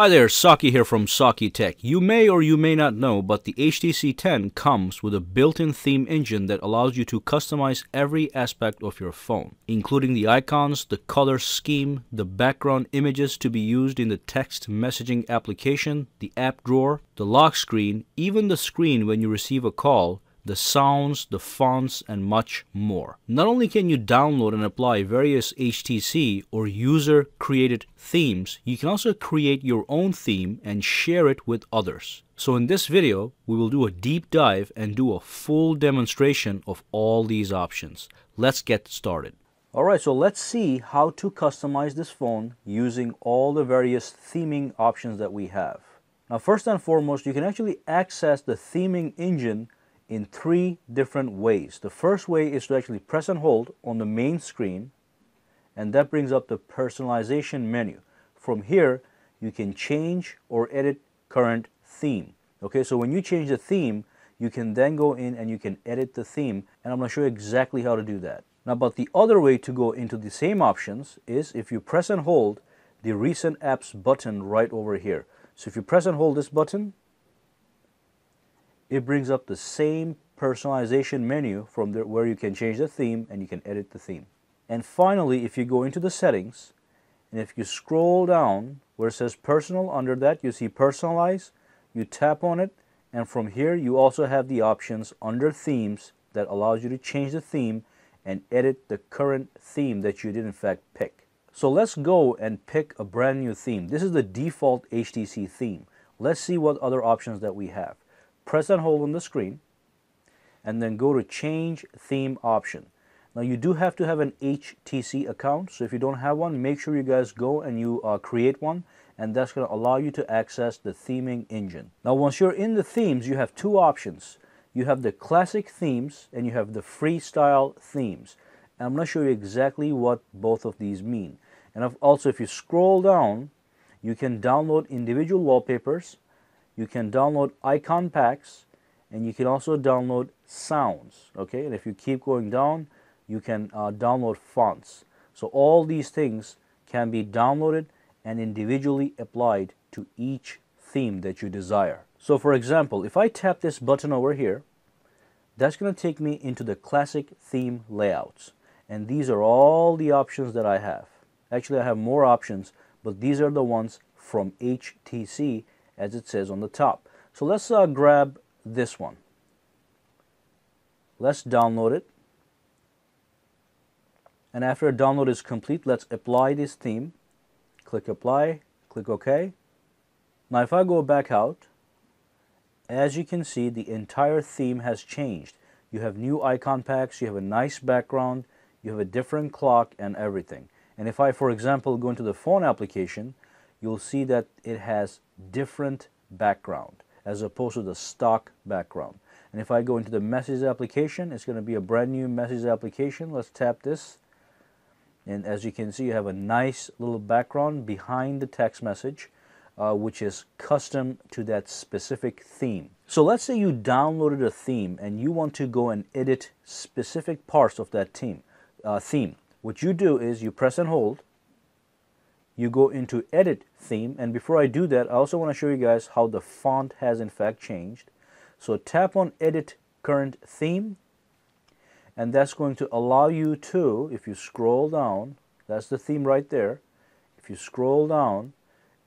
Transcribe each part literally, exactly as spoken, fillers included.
Hi there, Saki here from Saki Tech. You may or you may not know, but the H T C ten comes with a built-in theme engine that allows you to customize every aspect of your phone, including the icons, the color scheme, the background images to be used in the text messaging application, the app drawer, the lock screen, even the screen when you receive a call, the sounds, the fonts, and much more. Not only can you download and apply various H T C or user-created themes, you can also create your own theme and share it with others. So in this video, we will do a deep dive and do a full demonstration of all these options. Let's get started. Alright, so let's see how to customize this phone using all the various theming options that we have. Now, first and foremost, you can actually access the theming engine in three different ways. The first way is to actually press and hold on the main screen, and that brings up the personalization menu. From here, you can change or edit current theme. Okay, so when you change the theme, you can then go in and you can edit the theme, and I'm gonna show you exactly how to do that. Now, but the other way to go into the same options is if you press and hold the recent apps button right over here. So if you press and hold this button, it brings up the same personalization menu from there where you can change the theme and you can edit the theme. And finally, if you go into the settings, and if you scroll down where it says personal, under that you see personalize, you tap on it, and from here you also have the options under themes that allows you to change the theme and edit the current theme that you did in fact pick. So let's go and pick a brand new theme. This is the default H T C theme. Let's see what other options that we have. Press and hold on the screen, and then go to change theme option. Now, you do have to have an H T C account, so if you don't have one, make sure you guys go and you uh, create one, and that's going to allow you to access the theming engine. Now, once you're in the themes, you have two options. You have the classic themes and you have the freestyle themes, and I'm going to show you exactly what both of these mean. And I've also, if you scroll down, you can download individual wallpapers, you can download icon packs, and you can also download sounds, okay? And if you keep going down, you can uh, download fonts. So all these things can be downloaded and individually applied to each theme that you desire. So for example, if I tap this button over here, that's gonna take me into the classic theme layouts. And these are all the options that I have. Actually, I have more options, but these are the ones from H T C as it says on the top. So let's uh, grab this one. Let's download it. And after a download is complete, let's apply this theme. Click apply, click OK. Now if I go back out, as you can see, the entire theme has changed. You have new icon packs, you have a nice background, you have a different clock and everything. And if I, for example, go into the phone application, you'll see that it has different background as opposed to the stock background. And if I go into the message application, it's going to be a brand new message application. Let's tap this, and as you can see, you have a nice little background behind the text message, uh, which is custom to that specific theme. So let's say you downloaded a theme and you want to go and edit specific parts of that theme. Uh, theme. What you do is you press and hold, you go into edit theme, and before I do that, I also want to show you guys how the font has in fact changed. So tap on edit current theme, and that's going to allow you to, if you scroll down, that's the theme right there. If you scroll down,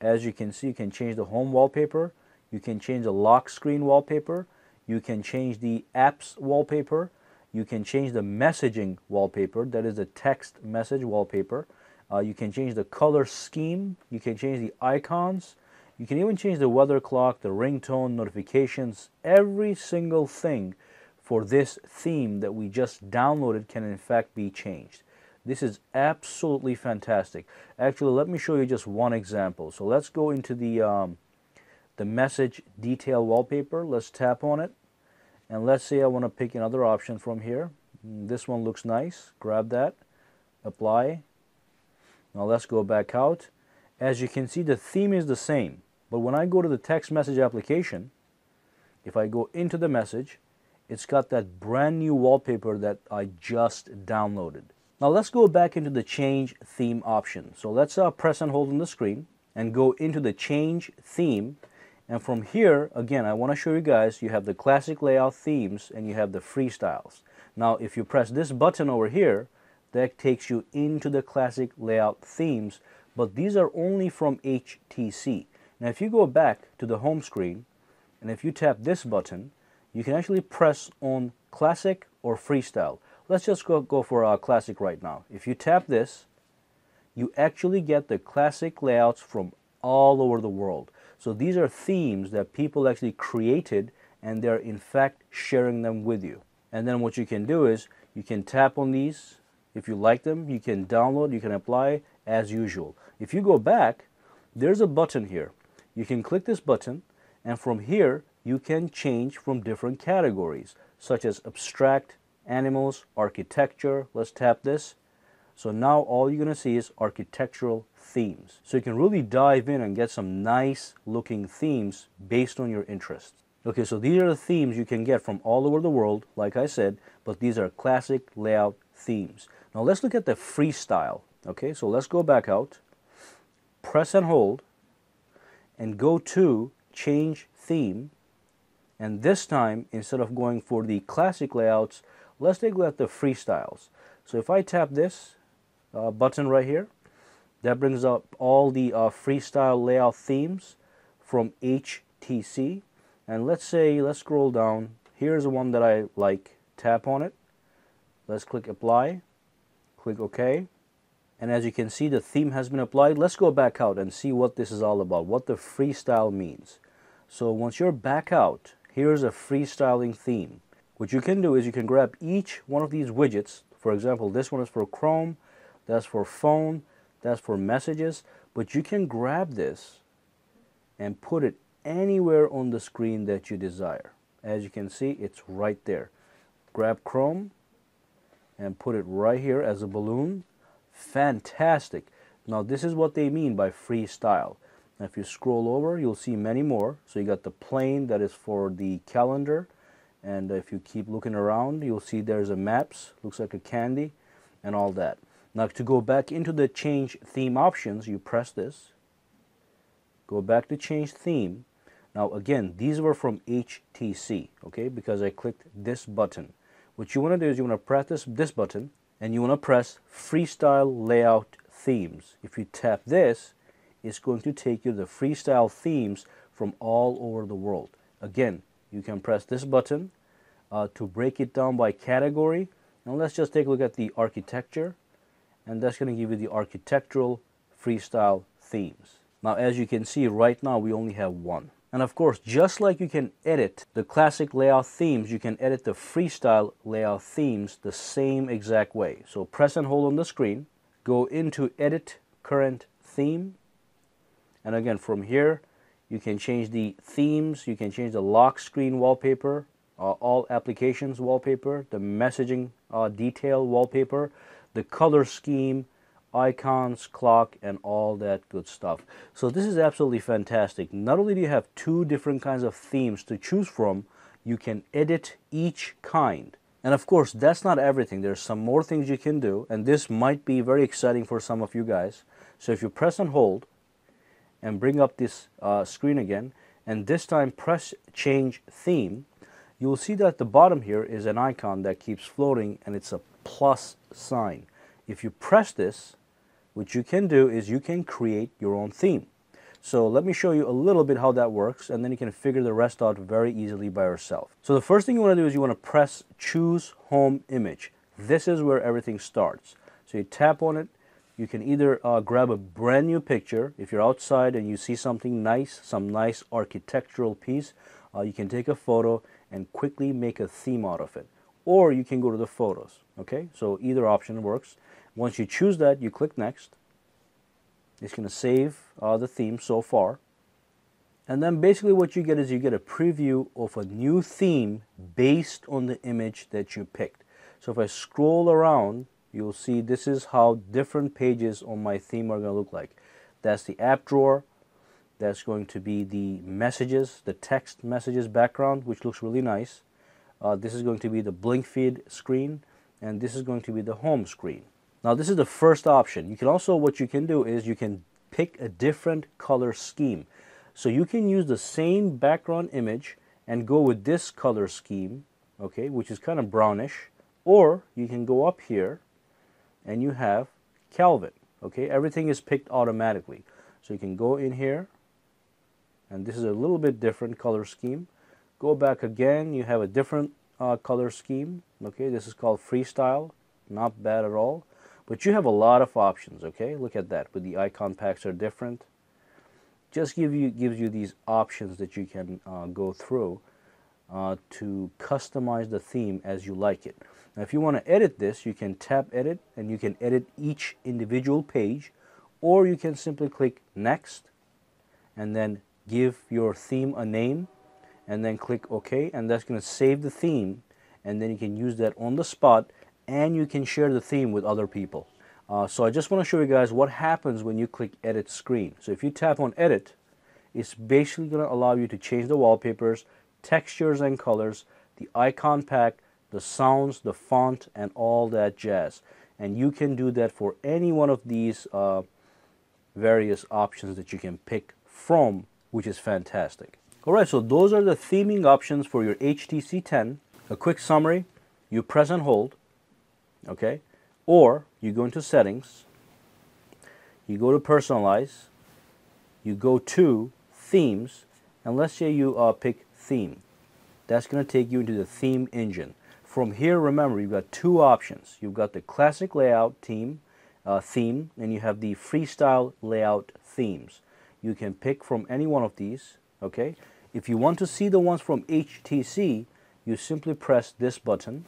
as you can see, you can change the home wallpaper, you can change the lock screen wallpaper, you can change the apps wallpaper, you can change the messaging wallpaper, that is the text message wallpaper. Uh, you can change the color scheme, you can change the icons, you can even change the weather clock, the ringtone, notifications. Every single thing for this theme that we just downloaded can in fact be changed. This is absolutely fantastic. Actually, let me show you just one example. So let's go into the, um, the message detail wallpaper. Let's tap on it, and let's say I want to pick another option from here. This one looks nice. Grab that, apply. Now let's go back out. As you can see, the theme is the same, but when I go to the text message application, if I go into the message, it's got that brand new wallpaper that I just downloaded. Now let's go back into the change theme option. So let's uh, press and hold on the screen, and go into the change theme. And from here, again, I want to show you guys, you have the classic layout themes and you have the freestyles. Now, if you press this button over here, that takes you into the classic layout themes, but these are only from H T C. Now, if you go back to the home screen, and if you tap this button, you can actually press on classic or freestyle. Let's just go, go for our classic right now. If you tap this, you actually get the classic layouts from all over the world. So these are themes that people actually created, and they're in fact sharing them with you. And then what you can do is you can tap on these. If you like them, you can download, you can apply as usual. If you go back, there's a button here. You can click this button, and from here you can change from different categories such as abstract, animals, architecture. Let's tap this. So now all you're going to see is architectural themes. So you can really dive in and get some nice looking themes based on your interests. Okay, so these are the themes you can get from all over the world, like I said, but these are classic layout themes. Now let's look at the freestyle. Okay, so let's go back out, press and hold, and go to change theme. And this time, instead of going for the classic layouts, let's take a look at the freestyles. So if I tap this uh, button right here, that brings up all the uh, freestyle layout themes from H T C. And let's say, let's scroll down. Here's one that I like. Tap on it. Let's click apply. Click OK. And as you can see, the theme has been applied. Let's go back out and see what this is all about, what the freestyle means. So once you're back out, here's a freestyling theme. What you can do is you can grab each one of these widgets. For example, this one is for Chrome. That's for phone. That's for messages. But you can grab this and put it anywhere on the screen that you desire. As you can see, it's right there. Grab Chrome and put it right here as a balloon. Fantastic. Now this is what they mean by freestyle. Now, if you scroll over, you'll see many more. So you got the plane, that is for the calendar, and if you keep looking around, you'll see there's a maps, looks like a candy, and all that. Now to go back into the change theme options, you press this, go back to change theme. Now again, these were from H T C, okay, because I clicked this button. What you want to do is you want to press this, this button, and you want to press freestyle layout themes. If you tap this, it's going to take you to the freestyle themes from all over the world. Again, you can press this button uh, to break it down by category. Now let's just take a look at the architecture, and that's going to give you the architectural freestyle themes. Now as you can see, right now we only have one. And of course, just like you can edit the classic layout themes, you can edit the freestyle layout themes the same exact way. So press and hold on the screen, go into edit current theme, and again from here you can change the themes, you can change the lock screen wallpaper, uh, all applications wallpaper, the messaging uh, detail wallpaper, the color scheme, icons, clock, and all that good stuff. So this is absolutely fantastic. Not only do you have two different kinds of themes to choose from, you can edit each kind. And of course, that's not everything. There's some more things you can do, and this might be very exciting for some of you guys. So if you press and hold and bring up this uh, screen again, and this time press change theme, you'll see that at the bottom here is an icon that keeps floating, and it's a plus sign. If you press this, what you can do is you can create your own theme. So let me show you a little bit how that works, and then you can figure the rest out very easily by yourself. So the first thing you want to do is you want to press choose home image. This is where everything starts. So you tap on it. You can either uh, grab a brand new picture. If you're outside and you see something nice, some nice architectural piece, uh, you can take a photo and quickly make a theme out of it. Or you can go to the photos, okay? So either option works. Once you choose that, you click next. It's going to save uh, the theme so far. And then basically what you get is you get a preview of a new theme based on the image that you picked. So if I scroll around, you'll see this is how different pages on my theme are going to look like. That's the app drawer. That's going to be the messages, the text messages background, which looks really nice. Uh, this is going to be the Blink Feed screen, and this is going to be the home screen. Now this is the first option. You can also, what you can do is you can pick a different color scheme. So you can use the same background image and go with this color scheme, okay, which is kind of brownish, or you can go up here and you have Kelvin, okay? Everything is picked automatically. So you can go in here, and this is a little bit different color scheme. Go back again, you have a different uh, color scheme, okay? This is called Freestyle, not bad at all. But you have a lot of options, okay? Look at that, but the icon packs are different. Just give you, gives you these options that you can uh, go through uh, to customize the theme as you like it. Now, if you want to edit this, you can tap edit, and you can edit each individual page, or you can simply click next, and then give your theme a name, and then click OK, and that's going to save the theme, and then you can use that on the spot, and you can share the theme with other people. Uh, so I just want to show you guys what happens when you click edit screen. So if you tap on edit, it's basically going to allow you to change the wallpapers, textures and colors, the icon pack, the sounds, the font, and all that jazz. And you can do that for any one of these uh, various options that you can pick from, which is fantastic. Alright, so those are the theming options for your H T C ten. A quick summary, you press and hold, okay? Or you go into settings, you go to personalize, you go to themes, and let's say you uh, pick theme. That's going to take you into the theme engine. From here, remember, you've got two options. You've got the classic layout theme, uh, theme, and you have the freestyle layout themes. You can pick from any one of these, okay? If you want to see the ones from H T C, you simply press this button,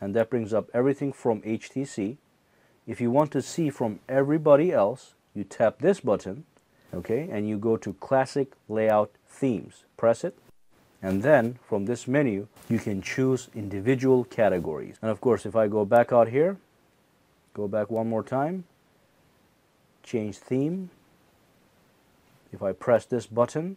and that brings up everything from H T C. If you want to see from everybody else, you tap this button, okay, and you go to Classic Layout Themes. Press it, and then from this menu, you can choose individual categories. And of course, if I go back out here, go back one more time, change theme. If I press this button,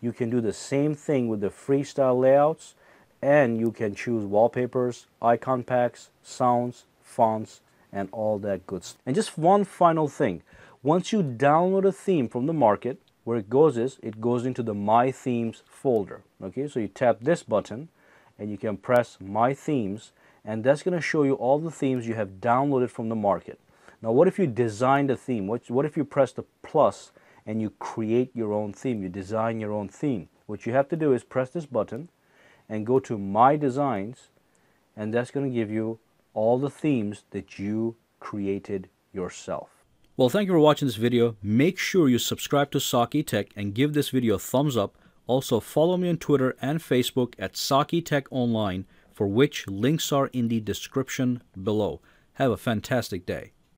you can do the same thing with the freestyle layouts, and you can choose wallpapers, icon packs, sounds, fonts, and all that good stuff. And just one final thing. Once you download a theme from the market, where it goes is, it goes into the My Themes folder. Okay, so you tap this button, and you can press My Themes, and that's going to show you all the themes you have downloaded from the market. Now, what if you designed a theme? What, what if you press the plus, and you create your own theme, you design your own theme? What you have to do is press this button, and go to My Designs, and that's going to give you all the themes that you created yourself. Well, thank you for watching this video. Make sure you subscribe to Saki Tech and give this video a thumbs up. Also, follow me on Twitter and Facebook at Saki Tech Online, for which links are in the description below. Have a fantastic day.